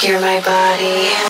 hear my body.